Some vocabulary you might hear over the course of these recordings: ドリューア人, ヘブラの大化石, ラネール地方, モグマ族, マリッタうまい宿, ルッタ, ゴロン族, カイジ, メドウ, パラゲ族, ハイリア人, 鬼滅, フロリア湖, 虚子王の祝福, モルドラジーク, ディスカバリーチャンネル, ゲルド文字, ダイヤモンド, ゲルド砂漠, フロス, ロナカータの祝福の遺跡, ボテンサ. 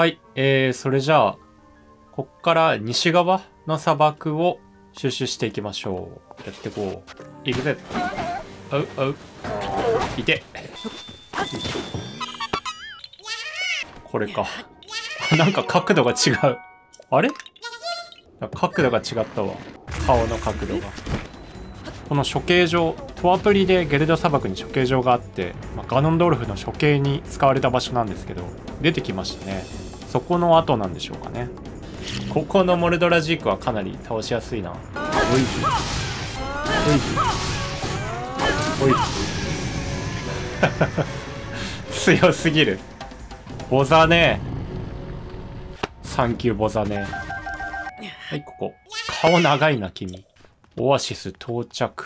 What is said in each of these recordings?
はい、それじゃあこっから西側の砂漠を収集していきましょう。やってこう。いくぜ。あうあう。いて。これか。なんか角度が違う。あれ？角度が違ったわ。顔の角度が。この処刑場、トアプリでゲルド砂漠に処刑場があって、まあ、ガノンドルフの処刑に使われた場所なんですけど、出てきましたね。そこの後なんでしょうかね。ここのモルドラジークはかなり倒しやすいな。おいおい強すぎるボザネ。サンキューボザネ。はい、ここ顔長いな君。オアシス到着。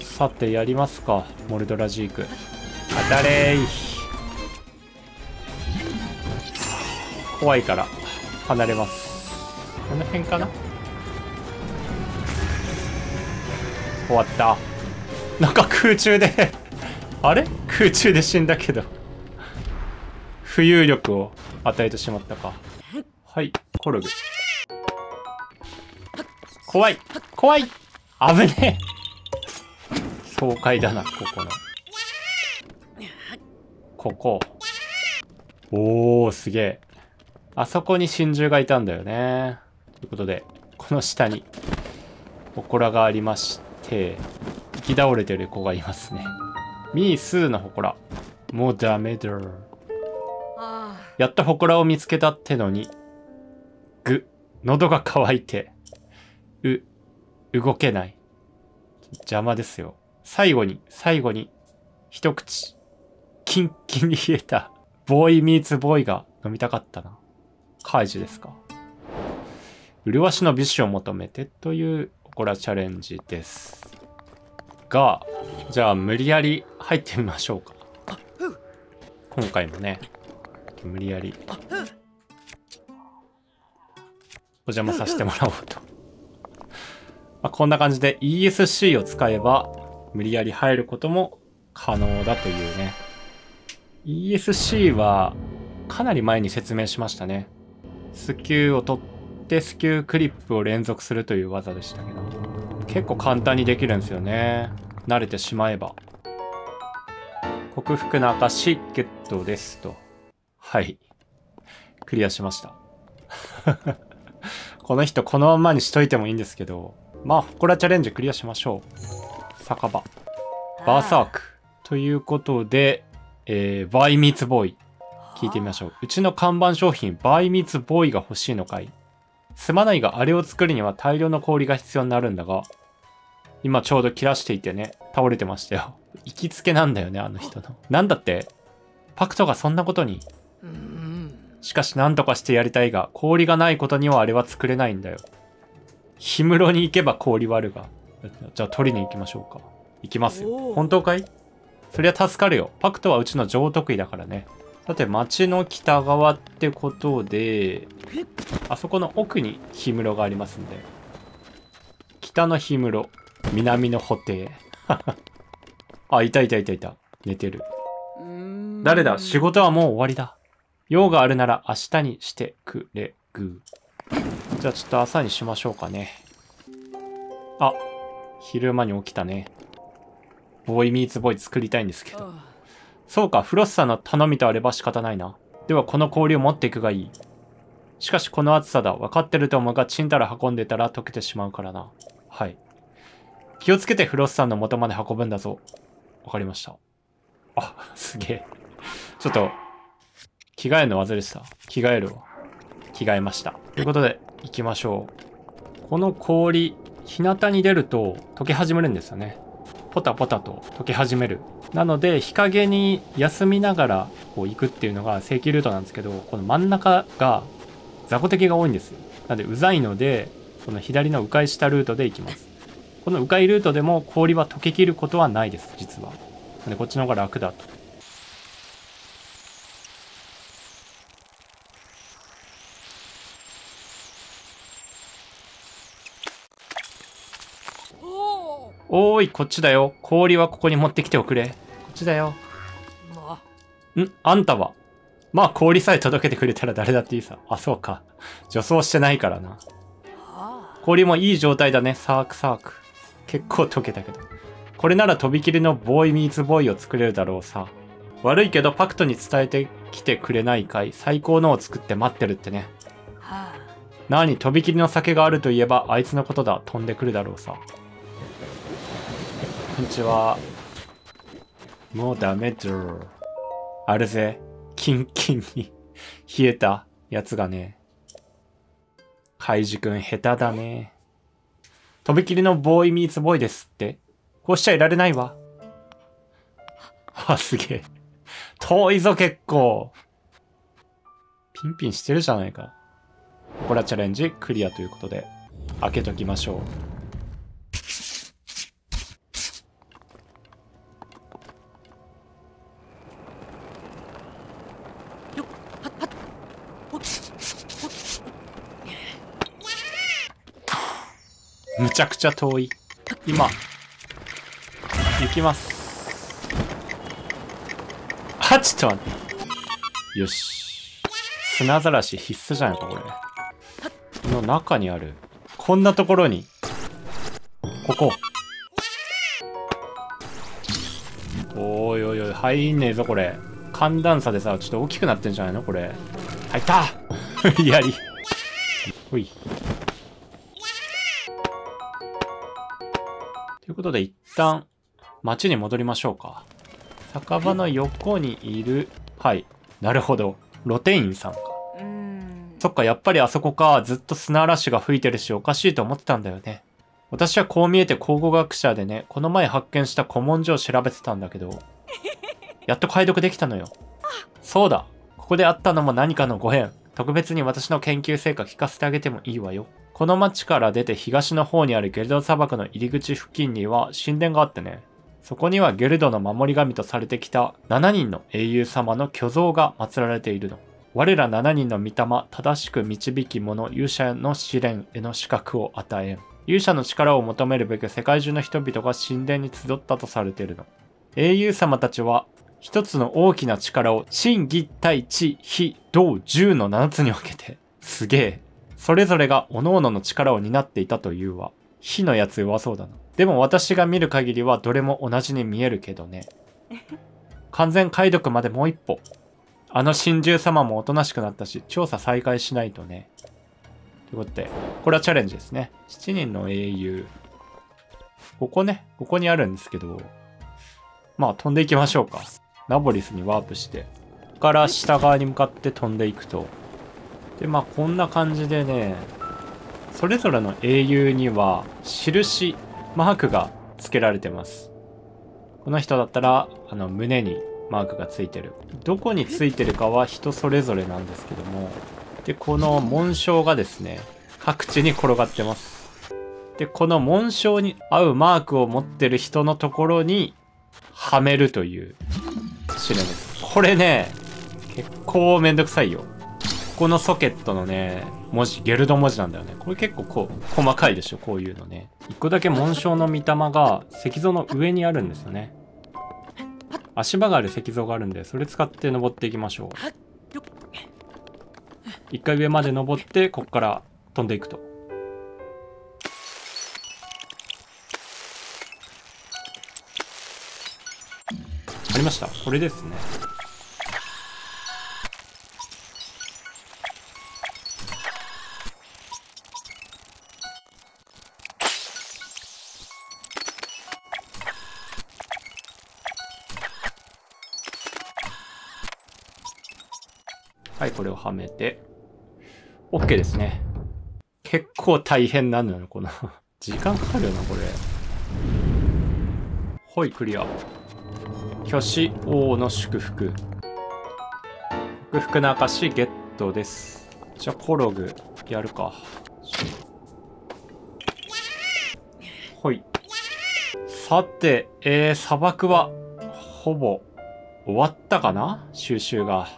さてやりますかモルドラジーク。当たれい。怖いから離れます。この辺かな。終わった。なんか空中であれ、空中で死んだけど浮遊力を与えてしまったか。はい、コルグ怖い怖い。危ねえ。爽快だなここの。ここおおすげえ。あそこに真珠がいたんだよね。ということで、この下に、祠がありまして、行き倒れてる子がいますね。ミースーの祠。もうダメだ。やっと祠を見つけたってのに、ぐ、喉が渇いて、動けない。邪魔ですよ。最後に、一口、キンキンに冷えた、ボーイミーツボーイが飲みたかったな。カイジですか。麗しの美酒を求めてというおこらチャレンジですが、じゃあ無理やり入ってみましょうか。今回もね無理やりお邪魔させてもらおうとまあこんな感じで ESC を使えば無理やり入ることも可能だというね。 ESC はかなり前に説明しましたね。スキューを取ってスキュークリップを連続するという技でしたけど、結構簡単にできるんですよね慣れてしまえば。克服の証ゲットですと。はい、クリアしましたこの人このままにしといてもいいんですけど、まあほこらチャレンジクリアしましょう。酒場バーサークということで、バイミーツボーイ聞いてみましょう。うちの看板商品、バイミーツボーイが欲しいのかい。すまないが、あれを作るには大量の氷が必要になるんだが、今ちょうど切らしていてね、倒れてましたよ。行きつけなんだよね、あの人の。なんだってパクトがそんなことに。しかし何とかしてやりたいが、氷がないことにはあれは作れないんだよ。氷室に行けば氷はあるが。じゃあ取りに行きましょうか。行きますよ。本当かい？そりゃ助かるよ。パクトはうちの上得意だからね。さて、町の北側ってことで、あそこの奥に氷室がありますんで、北の氷室、南の補定あ、いた。寝てる。誰だ？仕事はもう終わりだ。用があるなら明日にしてくれぐ。じゃあちょっと朝にしましょうかね。あ、昼間に起きたね。ボーイミーツボーイ作りたいんですけど。そうか、フロスさんの頼みとあれば仕方ないな。ではこの氷を持っていくがいい。しかしこの暑さだ。分かってると思うが、チンタラ運んでたら溶けてしまうからな。はい。気をつけてフロスさんの元まで運ぶんだぞ。わかりました。あ、すげえ。ちょっと、着替えるの忘れてた。着替えるわ。着替えました。ということで、行きましょう。この氷、日向に出ると溶け始めるんですよね。ポタポタと溶け始める。なので日陰に休みながらこう行くっていうのが正規ルートなんですけど、この真ん中が雑魚敵が多いんですよ。なのでうざいので、この左の迂回したルートで行きます。この迂回ルートでも氷は溶けきることはないです実は。なのでこっちの方が楽だと。おーい、こっちだよ。氷はここに持ってきておくれ。こっちだよ。ん？あんたはまあ氷さえ届けてくれたら誰だっていいさ。あ、そうか。除草してないからな。氷もいい状態だね。サークサーク。結構溶けたけど。これならとびきりのボーイミーツボーイを作れるだろうさ。悪いけどパクトに伝えてきてくれないかい。最高のを作って待ってるってね。なに、とびきりの酒があるといえばあいつのことだ。飛んでくるだろうさ。こんにちは。もうダメだ。あるぜ。キンキンに冷えたやつがね。カイジ君下手だね。とびきりのボーイミーツボーイですって。こうしちゃいられないわ。あ、すげえ。遠いぞ結構。ピンピンしてるじゃないか。これはチャレンジクリアということで、開けときましょう。むちゃくちゃ遠い。今行きます。あ、ちょっと待って。よし、砂ざらし必須じゃないかこれ。この中にある、こんなところに、ここ、おいおいおい、入んねえぞこれ。寒暖差でさ、ちょっと大きくなってんじゃないのこれ。入った無理やり。ほい。ということで一旦町に戻りましょうか。酒場の横にいる、はい、なるほど、露天院さんか。そっか、やっぱりあそこか。ずっと砂嵐が吹いてるしおかしいと思ってたんだよね。私はこう見えて考古学者でね、この前発見した古文書を調べてたんだけど、やっと解読できたのよ。そうだ、ここであったのも何かのご縁。特別に私の研究成果聞かせてあげてもいいわよ。この町から出て東の方にあるゲルド砂漠の入り口付近には神殿があってね。そこにはゲルドの守り神とされてきた7人の英雄様の巨像が祀られているの。我ら7人の御霊、正しく導き者、勇者の試練への資格を与えん。勇者の力を求めるべく世界中の人々が神殿に集ったとされているの。英雄様たちは一つの大きな力を真偽対地非道十の7つに分けて、すげえ、それぞれが各々の力を担っていたというわ。火のやつ弱そうだな。でも私が見る限りはどれも同じに見えるけどね。完全解読までもう一歩。あの神獣様もおとなしくなったし、調査再開しないとね。ということで、これはチャレンジですね。7人の英雄。ここね、ここにあるんですけど、まあ飛んでいきましょうか。ナボリスにワープして、ここから下側に向かって飛んでいくと。で、まあこんな感じでね、それぞれの英雄には印、マークが付けられてます。この人だったら、胸にマークが付いてる。どこに付いてるかは人それぞれなんですけども。で、この紋章がですね、各地に転がってます。で、この紋章に合うマークを持ってる人のところに、はめるという。試練です。これね、結構めんどくさいよ。ここのソケットのね、文字、ゲルド文字なんだよね。これ結構こう、細かいでしょ、こういうのね。一個だけ紋章の御霊が石像の上にあるんですよね。足場がある石像があるんで、それ使って登っていきましょう。一回上まで登って、こっから飛んでいくと。ありました。これですね。はい、これをはめて、OK ですね。結構大変なのよ、この。時間かかるよな、これ。ほい、クリア。虚子王の祝福。祝福の証ゲットです。じゃあ、コログ、やるか。ほい。さて、砂漠は、ほぼ、終わったかな収集が。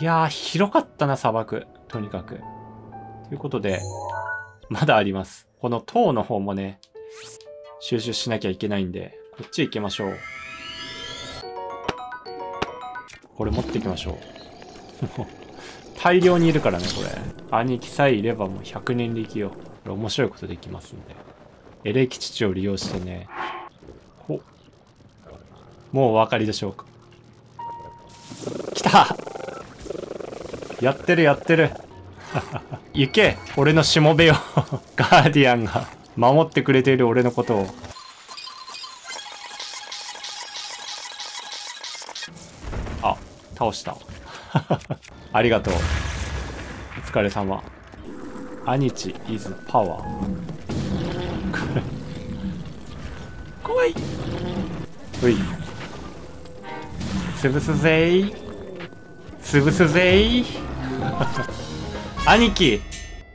いやー、広かったな、砂漠。とにかく。ということで、まだあります。この塔の方もね、収集しなきゃいけないんで、こっち行きましょう。これ持っていきましょう。もう大量にいるからね、これ。兄貴さえいればもう100年で生きよう。これ面白いことできますんで。エレキ基地を利用してね。ほっ。もうお分かりでしょうか。来た！やってるやってる。行け！俺のしもべよ。ガーディアンが守ってくれている俺のことを。あ、倒した。ありがとう。お疲れ様。アニチイズパワー。これ。怖い。うい。潰すぜー。潰すぜー。兄貴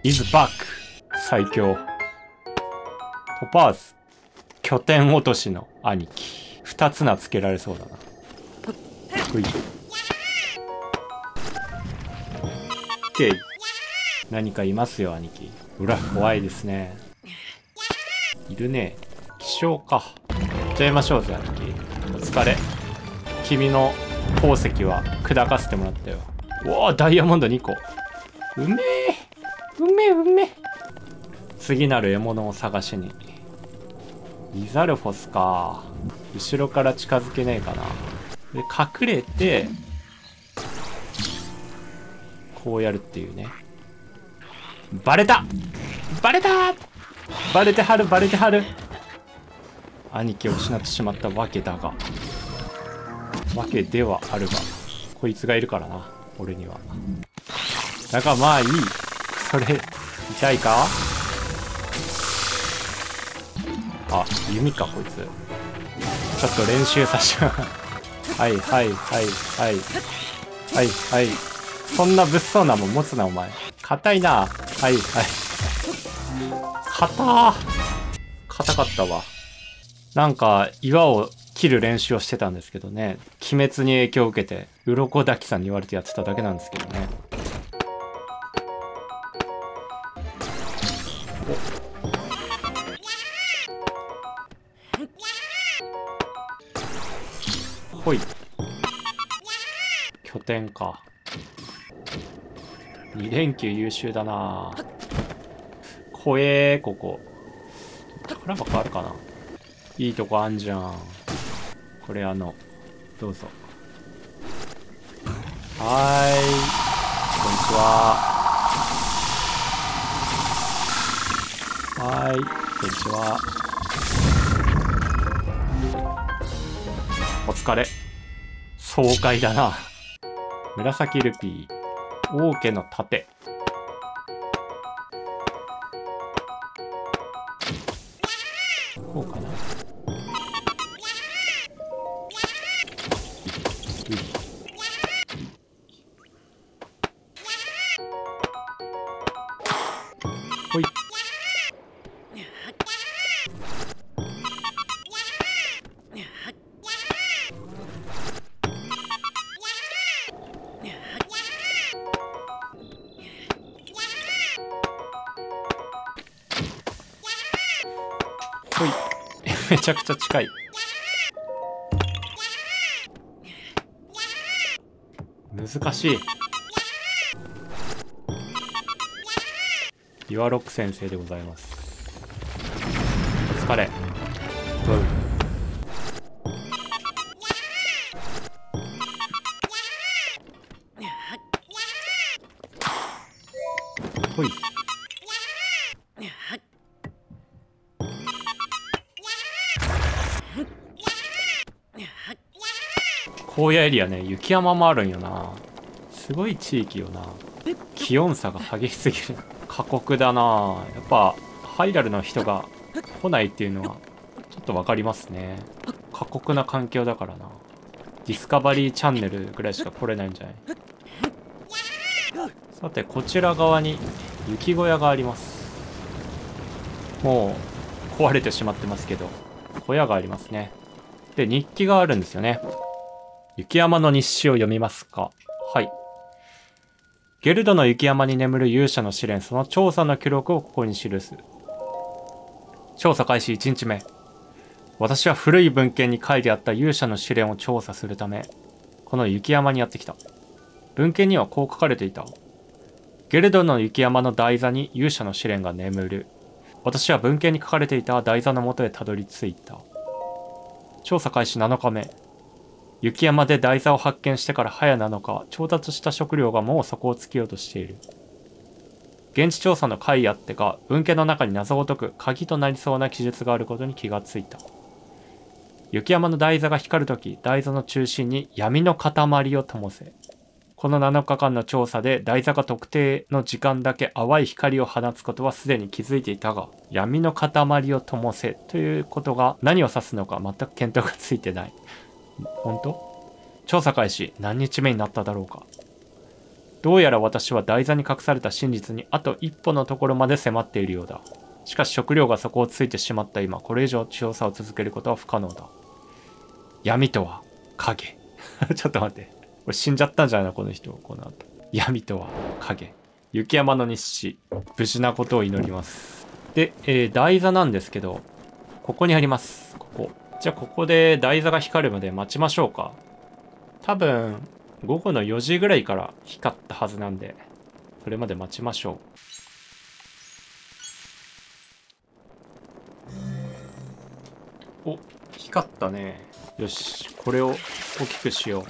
イズバック。最強。トパーズ。拠点落としの兄貴。二つ名つけられそうだな。うい。何かいますよ兄貴。うら怖いですね。いるね。気象か。行っちゃいましょうぜ兄貴。お疲れ。君の宝石は砕かせてもらったよ。おおダイヤモンド2個。うめえうめえうめえ。次なる獲物を探しに。リザルフォスか。後ろから近づけねえかな。で隠れてこうやるっていうね。バレたバレたバレてはるバレてはる。兄貴を失ってしまったわけだが、わけではあるが、こいつがいるからな俺には。だがまあいい。それ痛いか。あ弓かこいつ。ちょっと練習させてはいはいはいはいはいはい。そんな物騒なもん持つなお前。硬いな。はいはい。硬かったわ。なんか岩を切る練習をしてたんですけどね、鬼滅に影響を受けて鱗滝さんに言われてやってただけなんですけどね。ほい。拠点か。2連休優秀だな。怖えここ。宝箱あるかな。いいとこあんじゃんこれ。どうぞ。はーいこんにちは。はーいこんにちは。お疲れ。爽快だな。紫ルピー。王家の盾。こうかな。ほい。めちゃくちゃ近い。難しい。岩ロック先生でございます。お疲れ。ほい。荒野エリアね、雪山もあるんよな。すごい地域よな。気温差が激しすぎる。過酷だな。やっぱハイラルの人が来ないっていうのはちょっと分かりますね。過酷な環境だからな。ディスカバリーチャンネルぐらいしか来れないんじゃない。さてこちら側に雪小屋があります。もう壊れてしまってますけど小屋がありますね。で日記があるんですよね。雪山の日誌を読みますか。はい。ゲルドの雪山に眠る勇者の試練、その調査の記録をここに記す。調査開始1日目。私は古い文献に書いてあった勇者の試練を調査するため、この雪山にやってきた。文献にはこう書かれていた。ゲルドの雪山の台座に勇者の試練が眠る。私は文献に書かれていた台座の元へたどり着いた。調査開始7日目。雪山で台座を発見してから早7日、調達した食料がもう底をつけようとしている。現地調査の会あってか、文献の中に謎を解く鍵となりそうな記述があることに気がついた。雪山の台座が光るとき、台座の中心に闇の塊を灯せ。この7日間の調査で台座が特定の時間だけ淡い光を放つことはすでに気づいていたが、闇の塊を灯せということが何を指すのか全く見当がついてない。本当？調査開始何日目になっただろうか。どうやら私は台座に隠された真実にあと一歩のところまで迫っているようだ。しかし食料が底をついてしまった今、これ以上調査を続けることは不可能だ。闇とは影。ちょっと待って。これ死んじゃったんじゃないのこの人。この後。闇とは影。雪山の日誌。無事なことを祈ります。で、台座なんですけど、ここにあります。ここ。じゃあここで台座が光るまで待ちましょうか。多分、午後の4時ぐらいから光ったはずなんで、それまで待ちましょう。お、光ったね。よし、これを大きくしよう。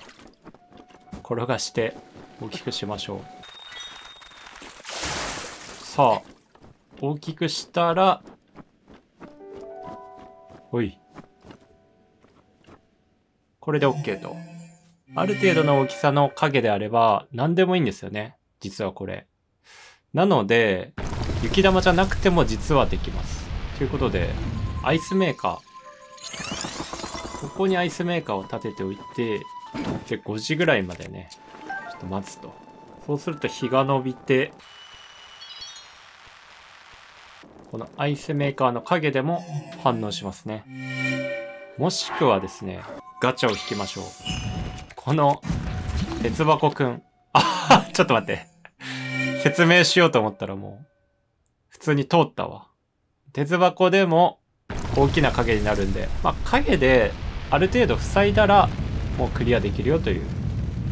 転がして大きくしましょう。さあ、大きくしたら、おい。これで OK と。ある程度の大きさの影であれば何でもいいんですよね。実はこれ。なので、雪玉じゃなくても実はできます。ということで、アイスメーカー。ここにアイスメーカーを立てておいて、で、5時ぐらいまでね、ちょっと待つと。そうすると日が伸びて、このアイスメーカーの影でも反応しますね。もしくはですね、ガチャを引きましょう。この、鉄箱くん。あ、ちょっと待って。説明しようと思ったらもう、普通に通ったわ。鉄箱でも大きな影になるんで、まあ影である程度塞いだら、もうクリアできるよという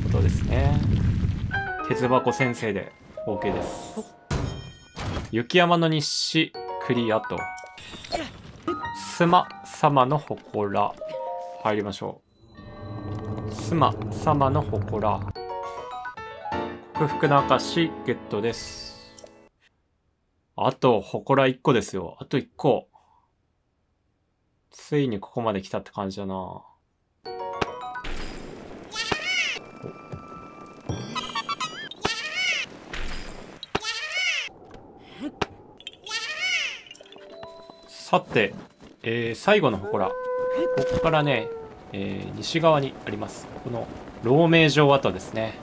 ことですね。鉄箱先生で OK です。雪山の日誌クリアと。スマ様の祠入りましょう。スマ様の祠。克服の証ゲットです。あと祠1個ですよ。あと1個。ついにここまで来たって感じだな。さて、最後の祠。ここからね、西側にあります。この、老名城跡ですね。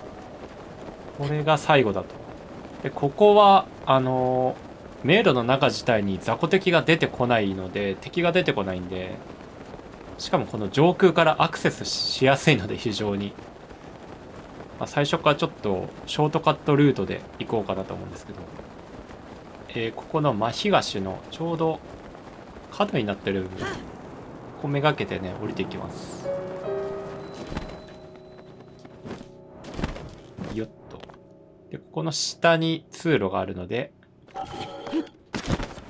これが最後だと。で、ここは、迷路の中自体に雑魚敵が出てこないので、敵が出てこないんで、しかもこの上空からアクセスしやすいので、非常に。まあ、最初からちょっと、ショートカットルートで行こうかなと思うんですけど、ここの真東の、ちょうど、角になってる部分、ここめがけてね、降りていきます。よっと。で、ここの下に通路があるので、こ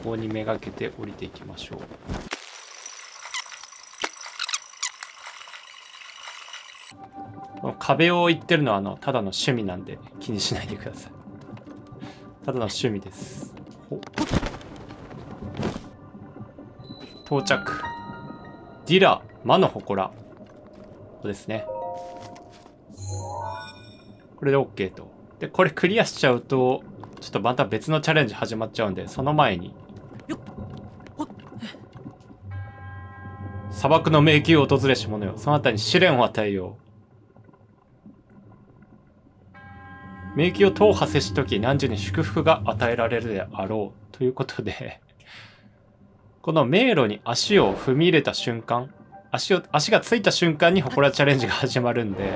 こにめがけて降りていきましょう。この壁を言ってるのはただの趣味なんで、気にしないでください。ただの趣味です。到着。ディラ、魔の祠。ここですね。これで OK と。で、これクリアしちゃうと、ちょっとまた別のチャレンジ始まっちゃうんで、その前に。砂漠の迷宮を訪れし者よ。そのあたりに試練を与えよう。迷宮を踏破せしとき、何時に祝福が与えられるであろう。ということで、この迷路に足を踏み入れた瞬間、足がついた瞬間に祠チャレンジが始まるんで、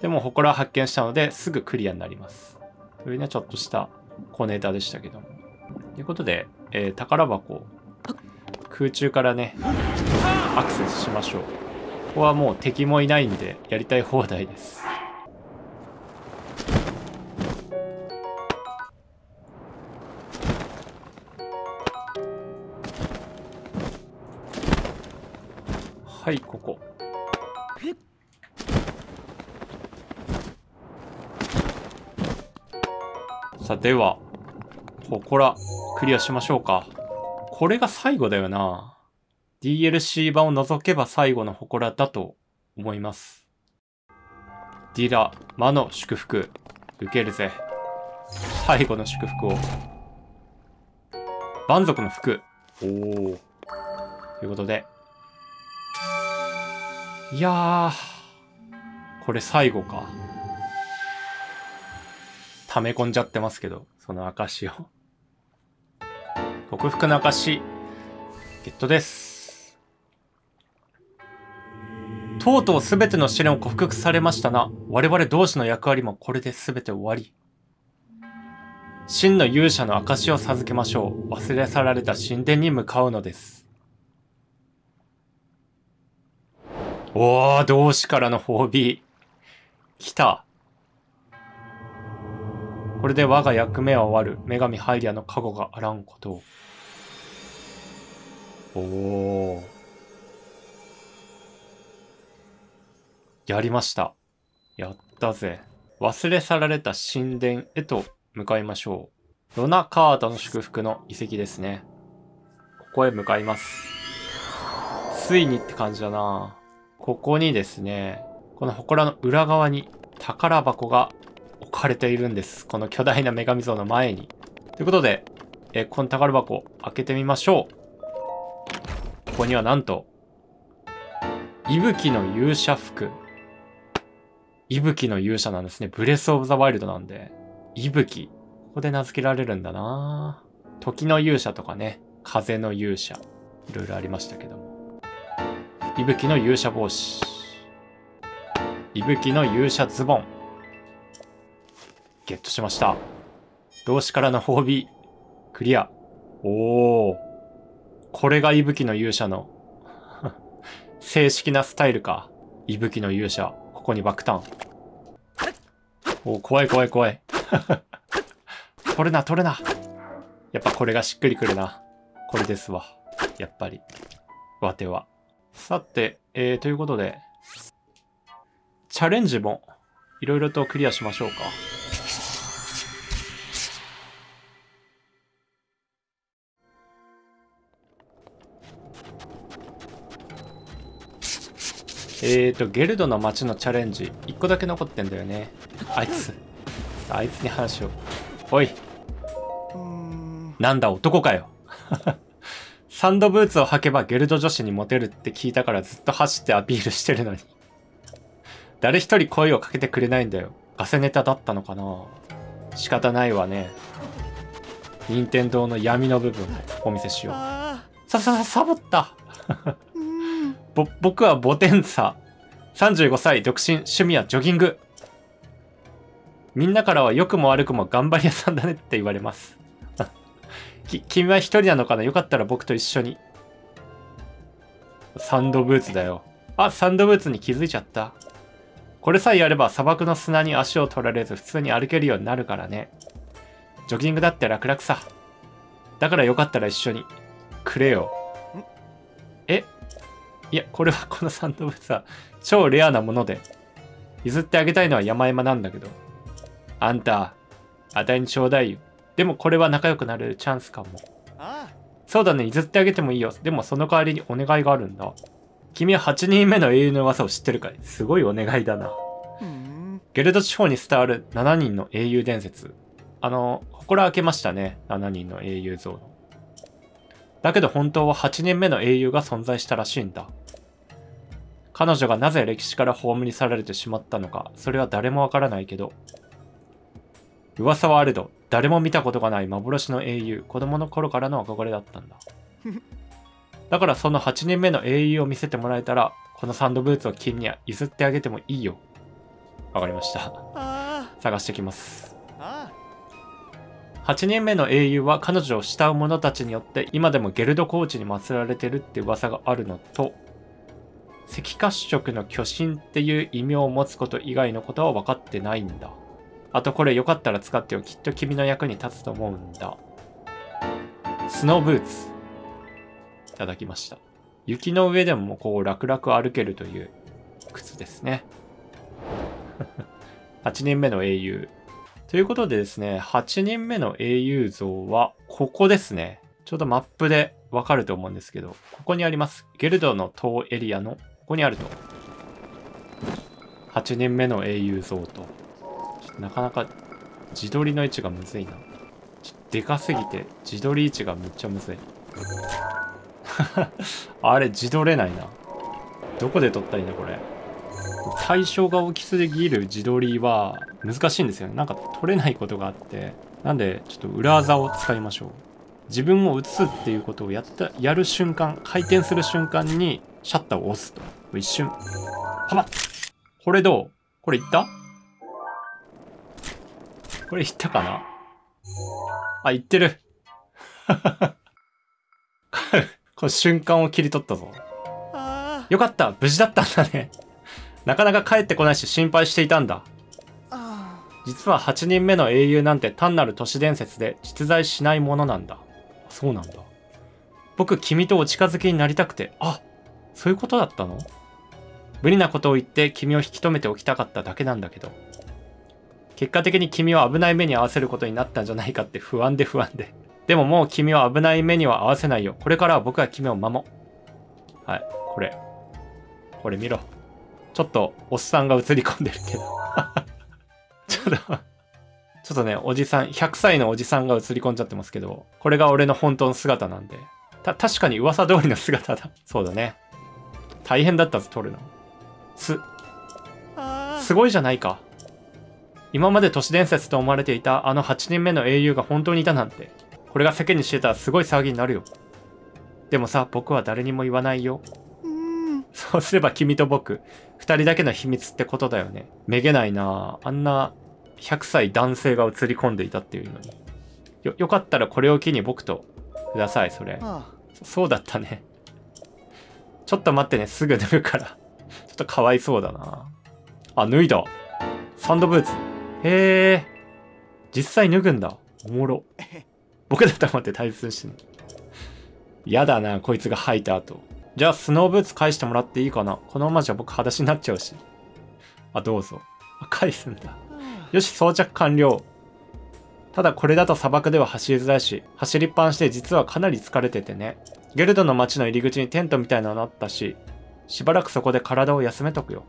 でも祠を発見したのですぐクリアになります。というね、ちょっとした小ネタでしたけども。ということで、宝箱、空中からね、アクセスしましょう。ここはもう敵もいないんで、やりたい放題です。はい、ここ。さあ、ではほこらクリアしましょうか。これが最後だよな。 DLC 版を除けば最後のほこらだと思います。ディラマの祝福受けるぜ。最後の祝福を。蛮族の服。おお。ということで。いやー。これ最後か。溜め込んじゃってますけど、その証を。克服の証。ゲットです。とうとうすべての試練を克服されましたな。我々同士の役割もこれですべて終わり。真の勇者の証を授けましょう。忘れ去られた神殿に向かうのです。おー、同志からの褒美。来た。これで我が役目は終わる。女神ハイリアの加護があらんことを。おお。やりました。やったぜ。忘れ去られた神殿へと向かいましょう。ロナカータの祝福の遺跡ですね。ここへ向かいます。ついにって感じだな。ここにですね、この祠の裏側に宝箱が置かれているんです。この巨大な女神像の前に。ということで、この宝箱開けてみましょう。ここにはなんと、息吹の勇者服。息吹の勇者なんですね。ブレスオブザワイルドなんで。息吹。ここで名付けられるんだな。時の勇者とかね、風の勇者。いろいろありましたけども。息吹の勇者帽子。息吹の勇者ズボン。ゲットしました。同志からの褒美。クリア。おー。これが息吹の勇者の、正式なスタイルか。息吹の勇者。ここに爆弾。おー、怖い怖い怖い。取るな取るな。やっぱこれがしっくりくるな。これですわ、やっぱり。わては。さて、ということで、チャレンジもいろいろとクリアしましょうか。ゲルドの町のチャレンジ、1個だけ残ってんだよね。あいつに話を。おい、なんだ男かよ。サンドブーツを履けばゲルド女子にモテるって聞いたからずっと走ってアピールしてるのに誰一人声をかけてくれないんだよ。ガセネタだったのかな。仕方ないわね。任天堂の闇の部分をお見せしよう。サボった僕はボテンサ35歳独身、趣味はジョギング。みんなからは良くも悪くも頑張り屋さんだねって言われます。君は一人なのかな。よかったら僕と一緒に。サンドブーツだよ。あ、サンドブーツに気づいちゃった。これさえやれば砂漠の砂に足を取られず普通に歩けるようになるからね。ジョギングだって楽々さ。だからよかったら一緒に。くれよ。え？いや、これはこのサンドブーツは超レアなもので。譲ってあげたいのは山々なんだけど。あんた、あたいにちょうだいよ。でもこれは仲良くなれるチャンスかも。そうだね、譲ってあげてもいいよ。でもその代わりにお願いがあるんだ。君は8人目の英雄の噂を知ってるかい。すごいお願いだな。ゲルド地方に伝わる7人の英雄伝説。祠開けましたね。7人の英雄像の。だけど本当は8人目の英雄が存在したらしいんだ。彼女がなぜ歴史から葬り去られてしまったのか、それは誰もわからないけど。噂はあれど、誰も見たことがない幻の英雄、子供の頃からの憧れだったんだ。だからその8人目の英雄を見せてもらえたら、このサンドブーツを君には譲ってあげてもいいよ。わかりました。探してきます。8人目の英雄は彼女を慕う者たちによって今でもゲルド高地に祀られてるって噂があるのと、赤褐色の巨神っていう異名を持つこと以外のことは分かってないんだ。あとこれよかったら使ってよ。きっと君の役に立つと思うんだ。スノーブーツ。いただきました。雪の上でもこう楽々歩けるという靴ですね。8人目の英雄。ということでですね、8人目の英雄像はここですね。ちょうどマップでわかると思うんですけど、ここにあります。ゲルドの塔エリアのここにあると。8人目の英雄像と。なかなか自撮りの位置がむずいな。でかすぎて自撮り位置がめっちゃむずい。あれ、自撮れないな。どこで撮ったらいいんだ、これ。対象が大きすぎる自撮りは難しいんですよね。なんか撮れないことがあって。なんで、ちょっと裏技を使いましょう。自分を映すっていうことをやる瞬間、回転する瞬間にシャッターを押すと。一瞬。はまっ！これどう？これいった？これいったかな？あ、いってる。この瞬間を切り取ったぞ。よかった、無事だったんだね。なかなか帰ってこないし心配していたんだ。実は8人目の英雄なんて単なる都市伝説で実在しないものなんだ。そうなんだ。僕、君とお近づきになりたくて。あ、そういうことだったの？無理なことを言って君を引き止めておきたかっただけなんだけど。結果的に君を危ない目に遭わせることになったんじゃないかって不安で。でももう君を危ない目には遭わせないよ。これからは僕は君を守。はい、これ。これ見ろ。ちょっと、おっさんが映り込んでるけど。ちょっとね、おじさん、100歳のおじさんが映り込んじゃってますけど、これが俺の本当の姿なんで。確かに噂通りの姿だ。そうだね。大変だったぞ、撮るの。すごいじゃないか。今まで都市伝説と思われていたあの8人目の英雄が本当にいたなんて。これが世間に知れたらすごい騒ぎになるよ。でもさ、僕は誰にも言わないよ。そうすれば君と僕、2人だけの秘密ってことだよね。めげないなぁ。あんな100歳男性が映り込んでいたっていうのに。よかったらこれを機に僕とください、それ。そうだったね。ちょっと待ってね、すぐ脱ぐから。ちょっとかわいそうだなぁ。あ、脱いだ。サンドブーツ。へえ。実際脱ぐんだ。おもろ。僕だったら待って大切してね。やだな、こいつが履いた後。じゃあ、スノーブーツ返してもらっていいかな？このままじゃ僕裸足になっちゃうし。あ、どうぞ。返すんだ。よし、装着完了。ただこれだと砂漠では走りづらいし、走りっぱなしで実はかなり疲れててね。ゲルドの街の入り口にテントみたいなのあったし、しばらくそこで体を休めとくよ。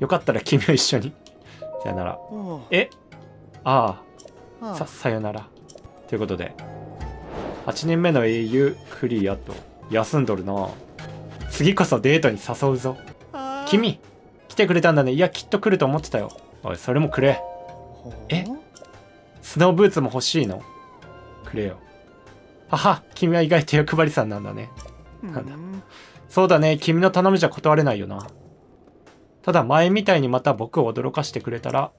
よかったら君は一緒に。さよなら。え？ああ。さよなら。ということで、8人目の英雄クリアと、休んどるな。次こそデートに誘うぞ。君、来てくれたんだね。いや、きっと来ると思ってたよ。おい、それもくれ。え？スノーブーツも欲しいの？くれよ。はは、君は意外と欲張りさんなんだね。なんだ。そうだね、君の頼みじゃ断れないよな。ただ前みたいにまた僕を驚かしてくれたら、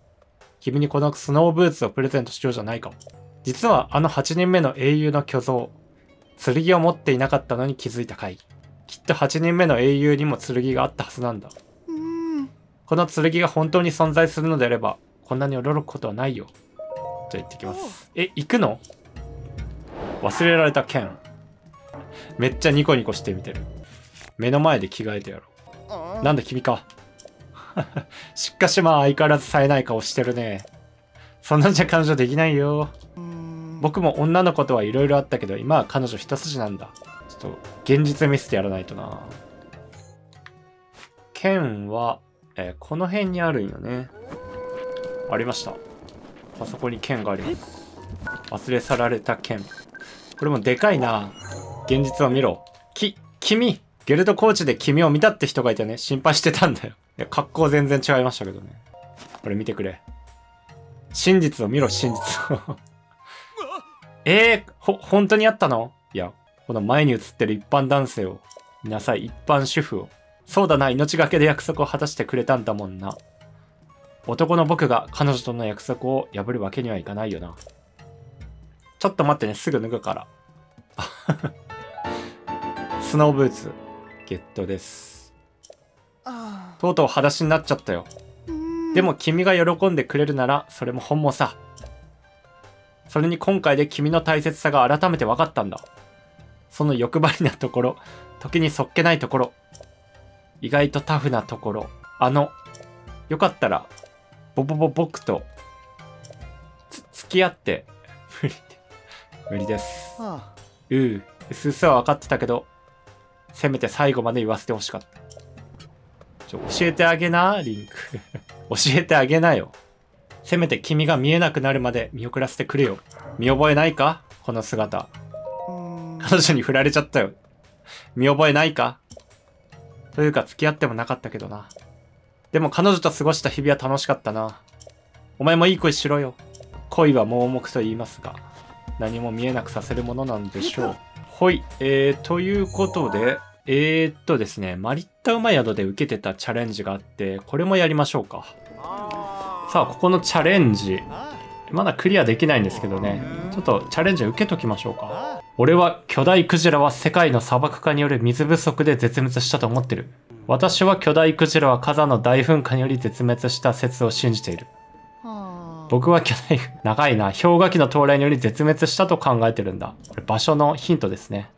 君にこのスノーブーツをプレゼントしようじゃないか。実はあの8人目の英雄の巨像、剣を持っていなかったのに気づいたかい。きっと8人目の英雄にも剣があったはずなんだ。この剣が本当に存在するのであれば、こんなに驚くことはないよ。じゃあ行ってきます。え、行くの？忘れられた剣。めっちゃニコニコして見てる。目の前で着替えてやろう。なんだ君か。しっかしまあ相変わらず冴えない顔してるね。そんなんじゃ彼女できないよ。僕も女の子とはいろいろあったけど、今は彼女一筋なんだ。ちょっと、現実見せてやらないとな。剣は、この辺にあるんよね。ありました。あそこに剣があります。忘れ去られた剣。これもでかいな。現実を見ろ。君！ゲルドコーチで君を見たって人がいてね、心配してたんだよ。いや、格好全然違いましたけどね。これ見てくれ。真実を見ろ、真実を。本当にあったの？いや、この前に映ってる一般男性を、見なさい、一般主婦を。そうだな、命がけで約束を果たしてくれたんだもんな。男の僕が彼女との約束を破るわけにはいかないよな。ちょっと待ってね、すぐ脱ぐから。スノーブーツ、ゲットです。とうとう裸足になっちゃったよ。でも君が喜んでくれるなら、それも本望さ。それに今回で君の大切さが改めて分かったんだ。その欲張りなところ、時にそっけないところ、意外とタフなところ、よかったら、僕と、付き合って、無理です。うすうすは分かってたけど、せめて最後まで言わせてほしかった。教えてあげな、リンク。教えてあげなよ。せめて君が見えなくなるまで見送らせてくれよ。見覚えないか？この姿。彼女に振られちゃったよ。見覚えないか？というか付き合ってもなかったけどな。でも彼女と過ごした日々は楽しかったな。お前もいい恋しろよ。恋は盲目と言いますが、何も見えなくさせるものなんでしょう。ほい、ということで、ですね、マリッタうまい宿で受けてたチャレンジがあって、これもやりましょうか。さあ、ここのチャレンジ、まだクリアできないんですけどね、ちょっとチャレンジ受けときましょうか。俺は巨大クジラは世界の砂漠化による水不足で絶滅したと思ってる。私は巨大クジラは火山の大噴火により絶滅した説を信じている。僕は巨大、長いな、氷河期の到来により絶滅したと考えてるんだ。これ場所のヒントですね。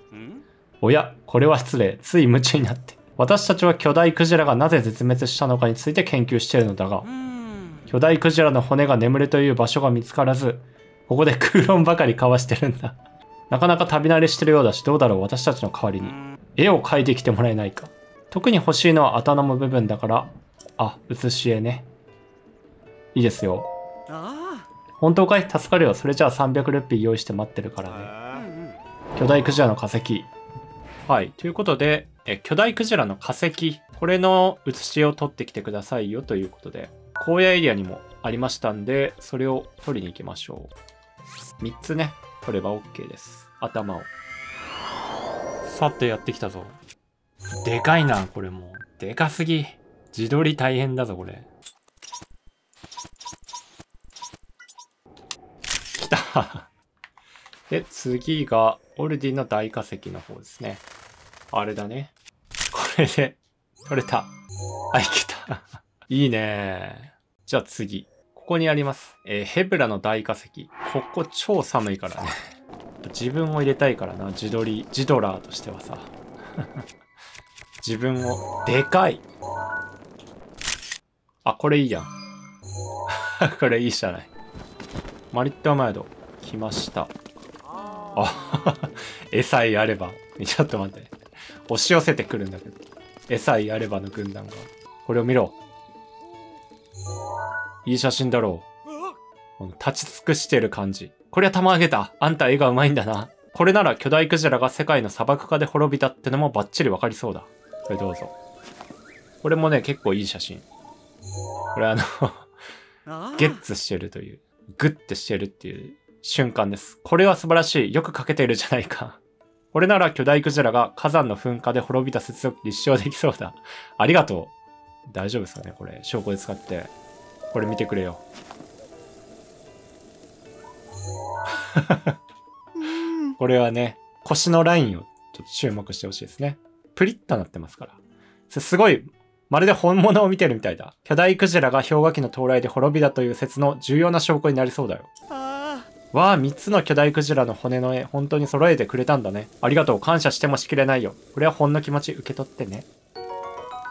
おや、これは失礼。つい夢中になって。私たちは巨大クジラがなぜ絶滅したのかについて研究しているのだが、巨大クジラの骨が眠るという場所が見つからず、ここで空論ばかり交わしてるんだ。なかなか旅慣れしてるようだし、どうだろう、私たちの代わりに。絵を描いてきてもらえないか。特に欲しいのは頭の部分だから、写し絵ね。いいですよ。本当かい？助かるよ。それじゃあ300ルッピー用意して待ってるからね。巨大クジラの化石。はい。ということで、巨大クジラの化石、これの写し絵を撮ってきてくださいよということで、荒野エリアにもありましたんで、それを撮りに行きましょう。3つね、撮れば OK です。頭を。さて、やってきたぞ。でかいな、これも。でかすぎ。自撮り大変だぞ、これ。来た。で、次が、オルディの大化石の方ですね。あれだね。これで、取れた。いけた。いいね。じゃあ次。ここにあります。ヘブラの大化石。ここ超寒いからね。自分を入れたいからな。自ドラーとしてはさ。自分を、でかい！これいいやん。これいいじゃない。マリッターマイド、来ました。餌いあれば。ちょっと待って。押し寄せてくるんだけど。餌いあればの軍団が。これを見ろ。いい写真だろう。立ち尽くしてる感じ。これは玉あげた。あんた絵がうまいんだな。これなら巨大クジラが世界の砂漠化で滅びたってのもバッチリわかりそうだ。これどうぞ。これもね、結構いい写真。これゲッツしてるという。グッてしてるっていう。瞬間です。これは素晴らしい。よく描けているじゃないか。これなら巨大クジラが火山の噴火で滅びた説を立証できそうだ。ありがとう。大丈夫ですかねこれ。証拠で使って。これ見てくれよ。これはね、腰のラインをちょっと注目してほしいですね。プリッとなってますから。すごい。まるで本物を見てるみたいだ。巨大クジラが氷河期の到来で滅びだという説の重要な証拠になりそうだよ。わあ、3つの巨大クジラの骨の絵、本当に揃えてくれたんだね。ありがとう、感謝してもしきれないよ。これはほんの気持ち受け取ってね。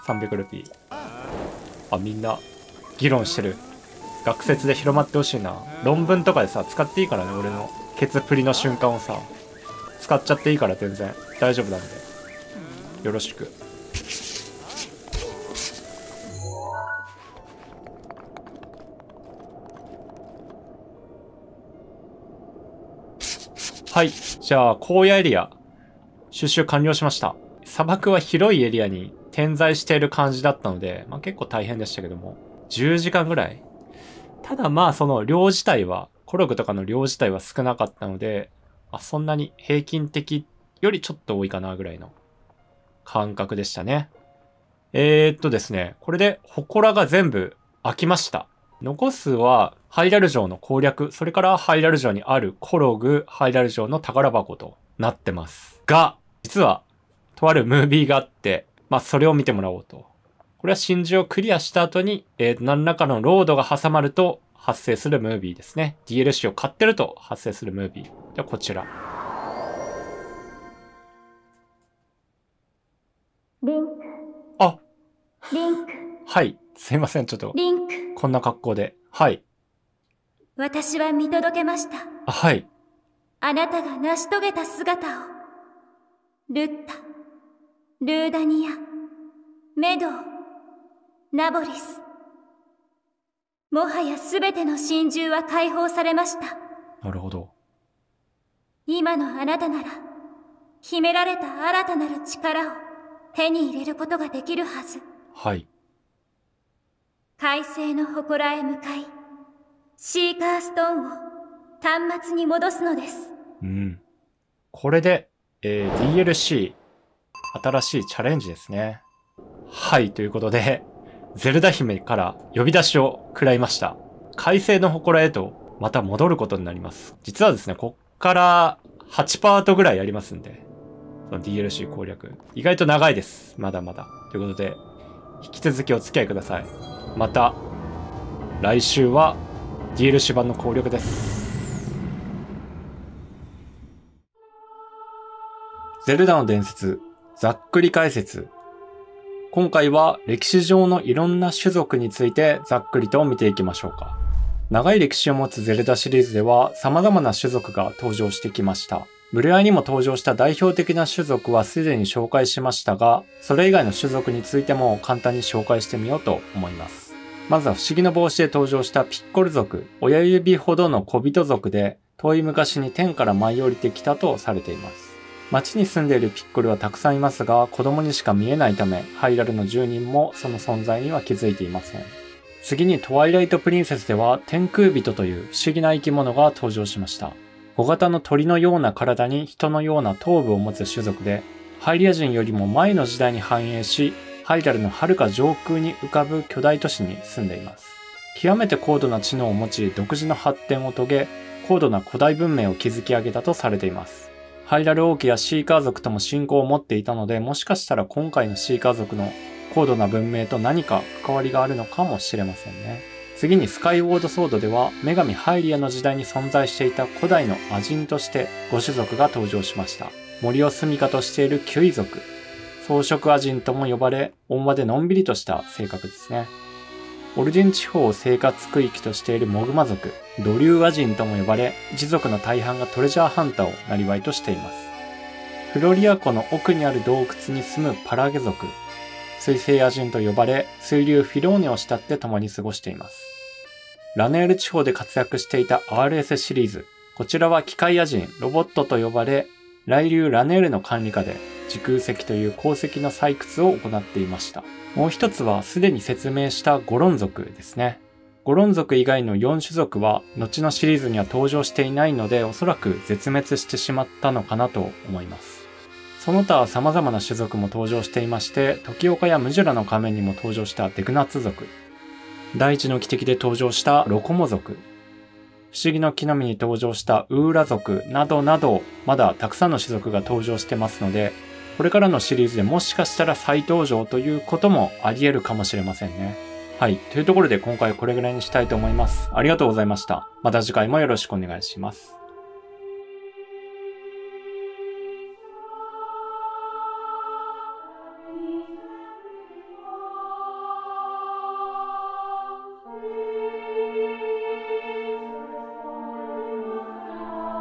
300ルピー。みんな、議論してる。学説で広まってほしいな。論文とかでさ、使っていいからね、俺の。ケツプリの瞬間をさ、使っちゃっていいから全然。大丈夫なんで。よろしく。はい。じゃあ、荒野エリア、収集完了しました。砂漠は広いエリアに点在している感じだったので、結構大変でしたけども、10時間ぐらい。ただその量自体は、コログとかの量自体は少なかったので、そんなに平均的よりちょっと多いかなぐらいの感覚でしたね。ですね、これで祠が全部開きました。残すは、ハイラル城の攻略、それからハイラル城にあるコログ、ハイラル城の宝箱となってます。が、実は、とあるムービーがあって、それを見てもらおうと。これは真珠をクリアした後に、何らかのロードが挟まると発生するムービーですね。DLC を買ってると発生するムービー。ではこちら。リンク。はい、すいません、ちょっと。リンク。こんな格好で。はい。私は見届けました。あ、はい。あなたが成し遂げた姿を。ルッタ、ルーダニア、メドウ、ナボリス。もはやすべての神獣は解放されました。なるほど。今のあなたなら、秘められた新たなる力を手に入れることができるはず。はい。海星の祠へ向かい、シーカーストーンを端末に戻すのです。うん。これで、DLC、新しいチャレンジですね。はい、ということで、ゼルダ姫から呼び出しを食らいました。海星の祠へとまた戻ることになります。実はですね、こっから8パートぐらいやりますんで、その DLC 攻略。意外と長いです。まだまだ。ということで、引き続きお付き合いください。また、来週は DLC 版の攻略です。ゼルダの伝説、ざっくり解説。今回は歴史上のいろんな種族についてざっくりと見ていきましょうか。長い歴史を持つゼルダシリーズでは様々な種族が登場してきました。ブレアにも登場した代表的な種族はすでに紹介しましたが、それ以外の種族についても簡単に紹介してみようと思います。まずは不思議の帽子で登場したピッコル族、親指ほどの小人族で、遠い昔に天から舞い降りてきたとされています。町に住んでいるピッコルはたくさんいますが、子供にしか見えないため、ハイラルの住人もその存在には気づいていません。次にトワイライトプリンセスでは、天空人という不思議な生き物が登場しました。小型の鳥のような体に人のような頭部を持つ種族で、ハイリア人よりも前の時代に繁栄し、ハイラルの遥か上空に浮かぶ巨大都市に住んでいます。極めて高度な知能を持ち、独自の発展を遂げ、高度な古代文明を築き上げたとされています。ハイラル王家やシーカー族とも親交を持っていたので、もしかしたら今回のシーカー族の高度な文明と何か関わりがあるのかもしれませんね。次にスカイウォードソードでは、女神ハイリアの時代に存在していた古代の亜人として5種族が登場しました。森を住処としているキュイ族。草食亜人とも呼ばれ、温和でのんびりとした性格ですね。オルディン地方を生活区域としているモグマ族、ドリューア人とも呼ばれ、一族の大半がトレジャーハンターを生業としています。フロリア湖の奥にある洞窟に住むパラゲ族、水星ア人と呼ばれ、水流フィローネを慕って共に過ごしています。ラネール地方で活躍していた RS シリーズ、こちらは機械ア人、ロボットと呼ばれ、雷流ラネールの管理下で、時空石という鉱石の採掘を行っていました。もう一つはすでに説明したゴロン族ですね。ゴロン族以外の4種族は後のシリーズには登場していないので、おそらく絶滅してしまったのかなと思います。その他様々な種族も登場していまして、時岡やムジュラの仮面にも登場したデクナッツ族、第一の汽笛で登場したロコモ族、不思議の木の実に登場したウーラ族などなど、まだたくさんの種族が登場してますので、これからのシリーズでもしかしたら再登場ということもあり得るかもしれませんね。はい。というところで今回はこれぐらいにしたいと思います。ありがとうございました。また次回もよろしくお願いします。